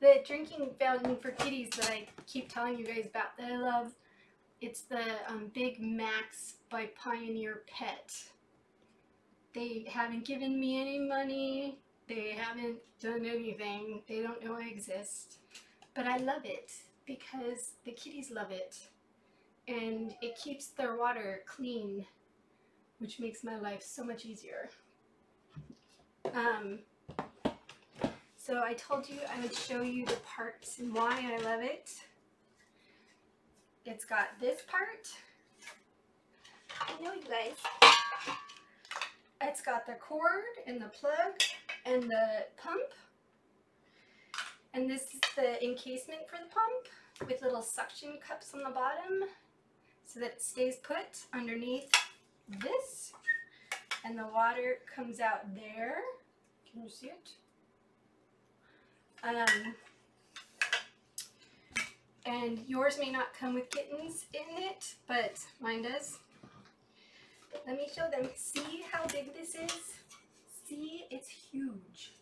The drinking fountain for kitties that I keep telling you guys about that I love, it's the Big Max by Pioneer Pet. They haven't given me any money, they haven't done anything, they don't know I exist, but I love it because the kitties love it and it keeps their water clean, which makes my life so much easier. So I told you I would show you the parts and why I love it. It's got this part. I know you guys. It's got the cord and the plug and the pump. And this is the encasement for the pump with little suction cups on the bottom so that it stays put underneath this. And the water comes out there. Can you see it? And yours may not come with kittens in it, but mine does. Let me show them. See how big this is? See, it's huge.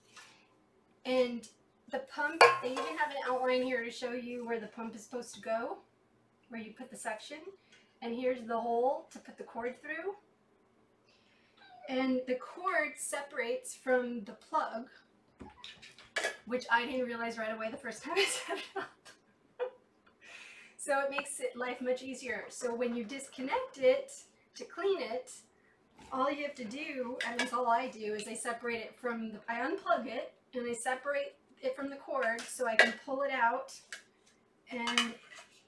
And the pump, they even have an outline here to show you where the pump is supposed to go, where you put the suction. And here's the hole to put the cord through. And the cord separates from the plug, which I didn't realize right away the first time I set it up. So it makes life much easier. So when you disconnect it to clean it, all you have to do, and that's all I do, is I separate it from the, I unplug it and I separate it from the cord so I can pull it out and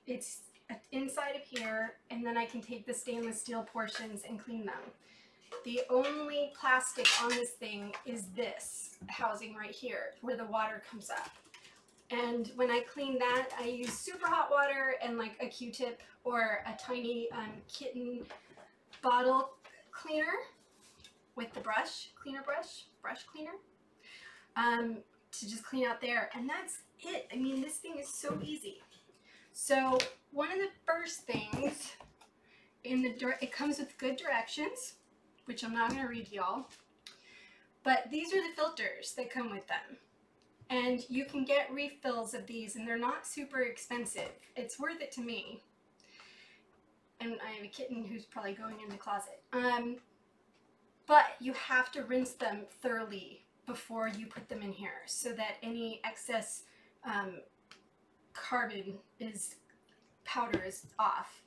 it's inside of here, and then I can take the stainless steel portions and clean them. The only plastic on this thing is this housing right here where the water comes up. And when I clean that, I use super hot water and like a Q-tip or a tiny kitten bottle cleaner with the brush cleaner, to just clean out there. And that's it. I mean, this thing is so easy. So one of the first things in the it comes with good directions, which I'm not going to read y'all, but these are the filters that come with them. And you can get refills of these and they're not super expensive. It's worth it to me. And I have a kitten who's probably going in the closet. But you have to rinse them thoroughly before you put them in here so that any excess carbon powder is off.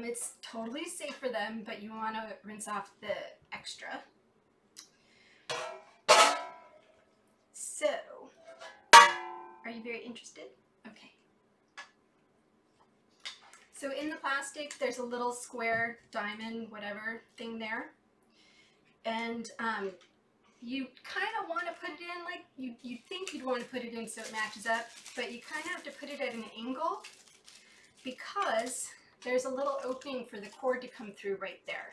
It's totally safe for them, but you want to rinse off the extra. So, are you very interested? Okay. So in the plastic, there's a little square, diamond, whatever thing there. And you kind of want to put it in like, you think you'd want to put it in so it matches up, but you kind of have to put it at an angle because there's a little opening for the cord to come through right there.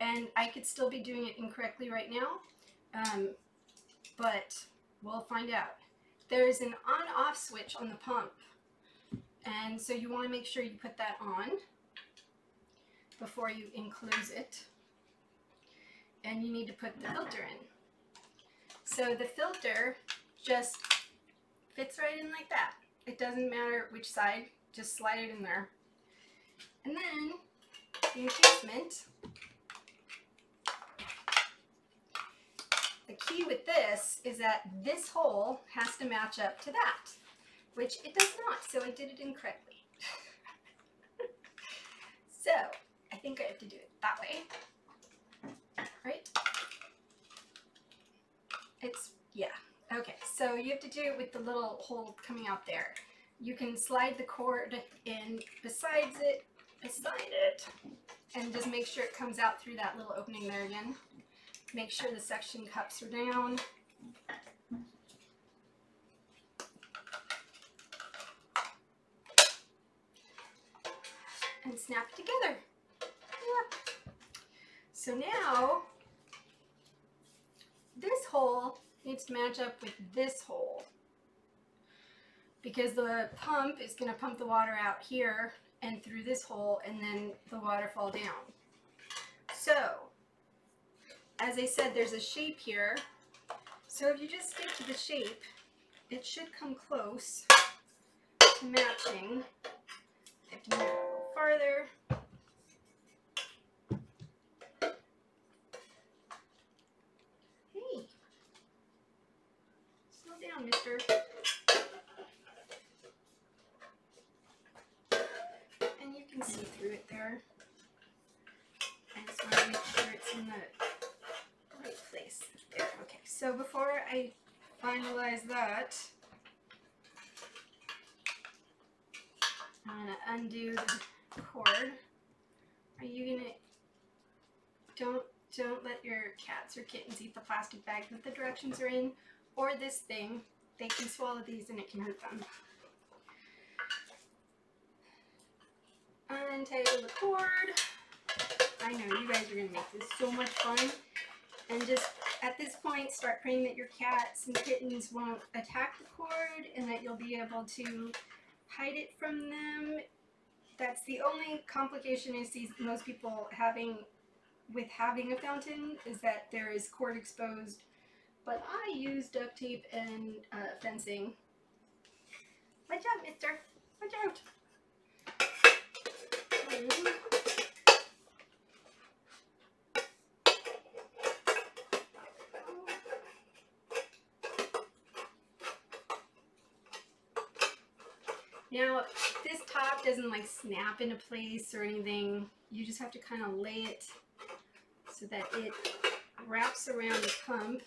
And I could still be doing it incorrectly right now, but we'll find out. There's an on-off switch on the pump, and so you want to make sure you put that on before you enclose it. And you need to put the filter in. So the filter just fits right in like that. It doesn't matter which side, just slide it in there. And then the encasement, the key with this is that this hole has to match up to that, which it does not, so I did it incorrectly. So I think I have to do it that way, right? It's, yeah, okay, so you have to do it with the little hole coming out there. You can slide the cord in beside it, and just make sure it comes out through that little opening there again. Make sure the suction cups are down. And snap it together. Yeah. So now, this hole needs to match up with this hole, because the pump is going to pump the water out here and through this hole, and then the water fall down. So, as I said, there's a shape here, So if you just stick to the shape, it should come close to matching. I can move it a little farther. Hey, slow down, mister. And you can see through it there. I just want to make sure it's in the right place. There, okay. So before I finalize that, I'm going to undo the cord. Are you going to, don't let your cats or kittens eat the plastic bag that the directions are in, or this thing. They can swallow these and it can hurt them. Untangle the cord. I know you guys are going to make this so much fun, and just at this point, start praying that your cats and kittens won't attack the cord and that you'll be able to hide it from them. That's the only complication I see most people having a fountain, is that there is cord exposed. But I use duct tape and fencing. Watch out, mister. Watch out. Now, this top doesn't like snap into place or anything. You just have to kind of lay it so that it wraps around the pump.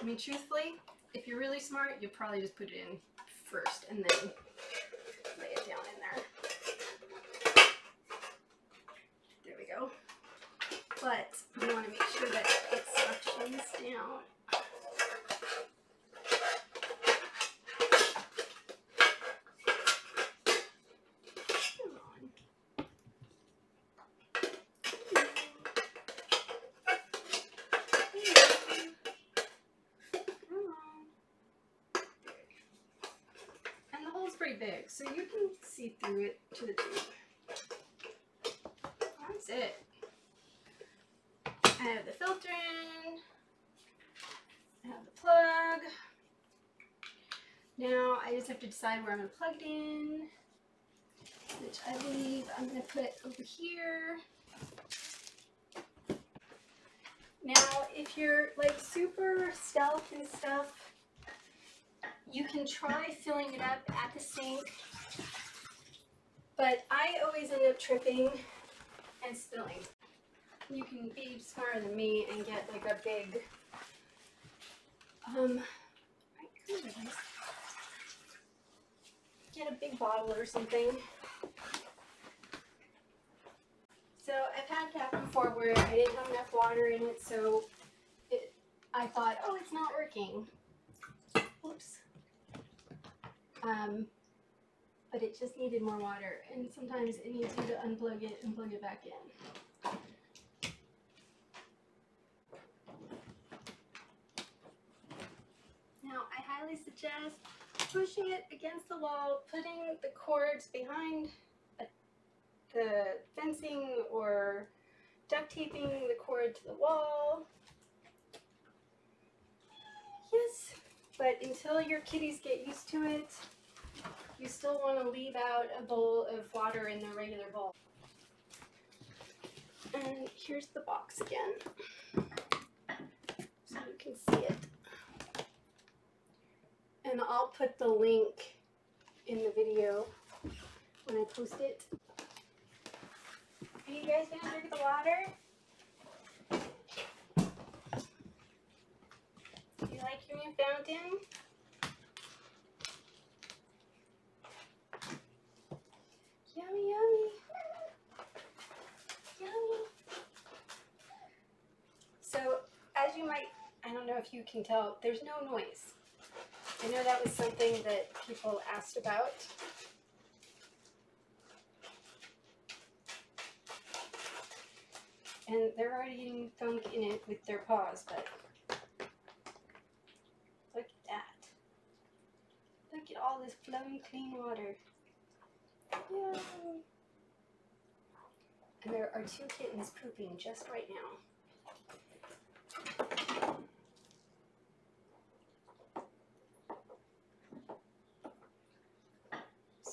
I mean, truthfully, if you're really smart, you'll probably just put it in first and then lay it down in there. There we go. But we want to make sure that it suctions down. Big, so you can see through it to the tube. That's it. I have the filter in. I have the plug. Now I just have to decide where I'm going to plug it in, which I believe I'm going to put over here. Now, if you're like super stealth and stuff, you can try filling it up at the sink, but I always end up tripping and spilling. You can be smarter than me and get like a big, get a big bottle or something. So I've had that before where I didn't have enough water in it, so I thought, oh, it's not working. Oops. But it just needed more water, and sometimes it needs you to unplug it and plug it back in. Now, I highly suggest pushing it against the wall, putting the cords behind the fencing, or duct taping the cord to the wall. Yes. But until your kitties get used to it, you still want to leave out a bowl of water in the regular bowl. And here's the box again, so you can see it. And I'll put the link in the video when I post it. Are you guys gonna drink the water? You like your new fountain? Yummy, yummy. Yummy. So, as you might, I don't know if you can tell, there's no noise. I know that was something that people asked about. And they're already getting thunk in it with their paws, but look at that. Look at all this flowing clean water. Yay. And there are two kittens pooping just right now.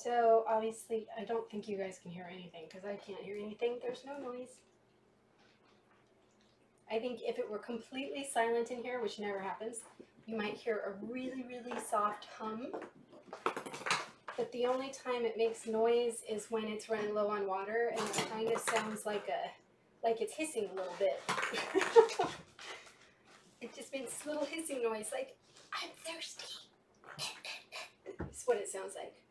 So obviously I don't think you guys can hear anything because I can't hear anything. There's no noise. I think if it were completely silent in here, which never happens, you might hear a really, really soft hum. But the only time it makes noise is when it's running low on water, and it kind of sounds like it's hissing a little bit. It just makes a little hissing noise, like, I'm thirsty. That's what it sounds like.